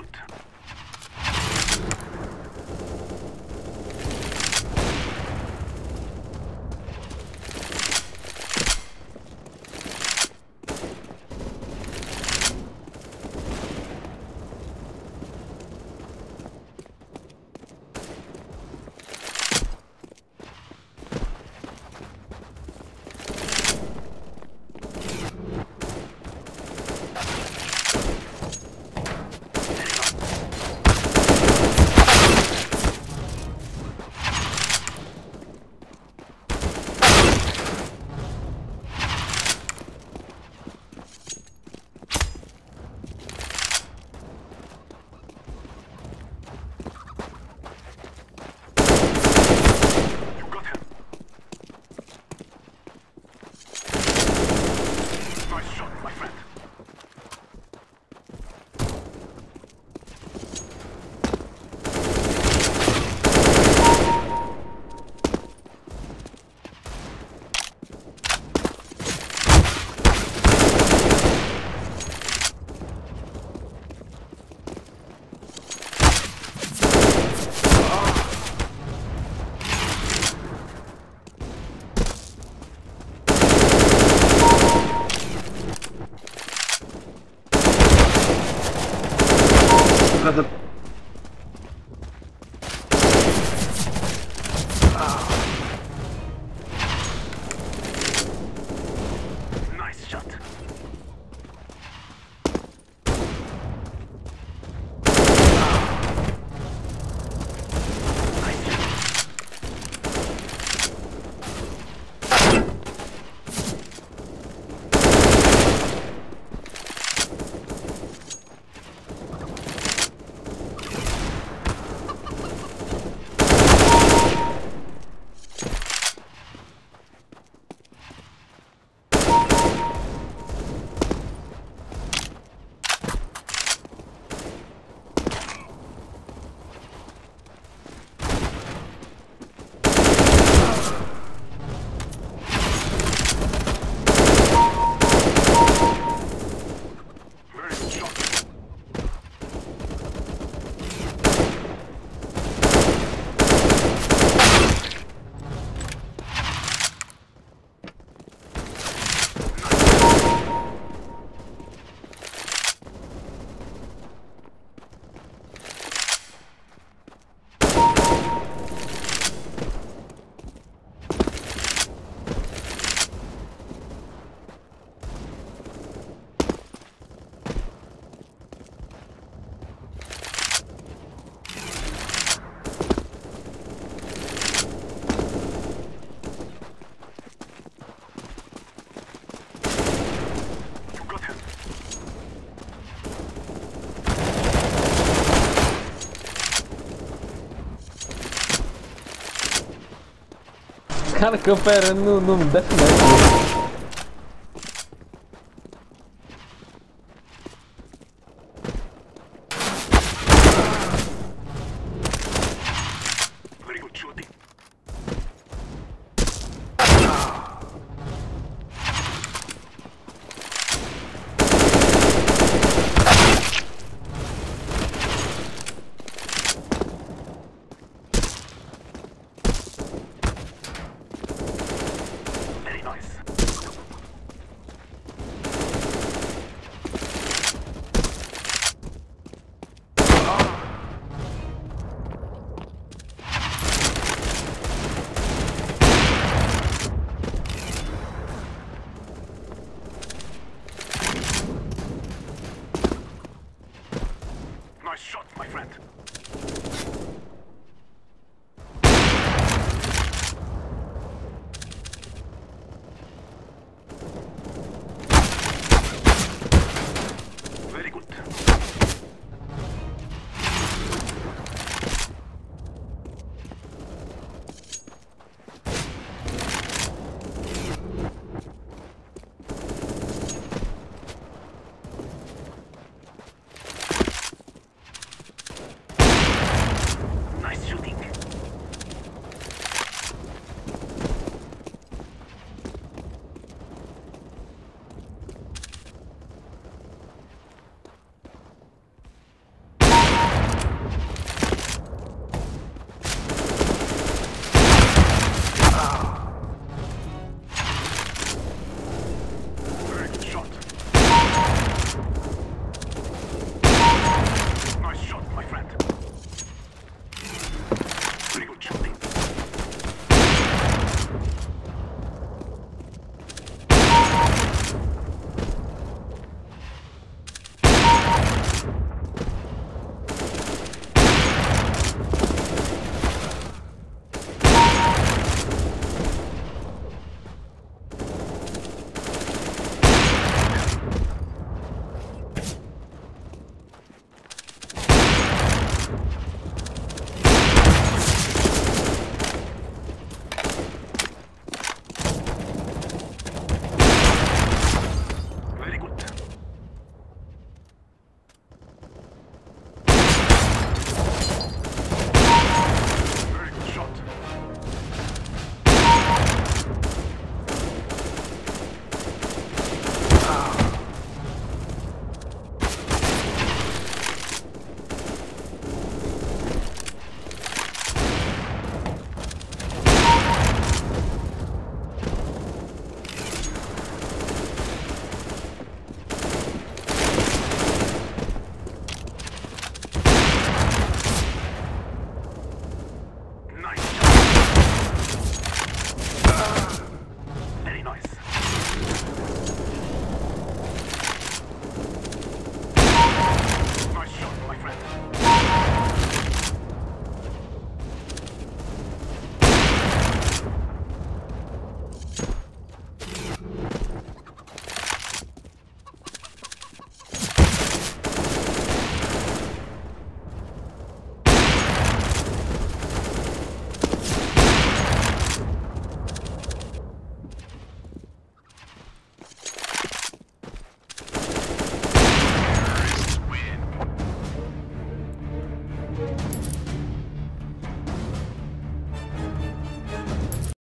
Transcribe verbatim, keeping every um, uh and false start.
făcut. Carcaferă, nu, nu-mi dă fână. Nice shot, my friend.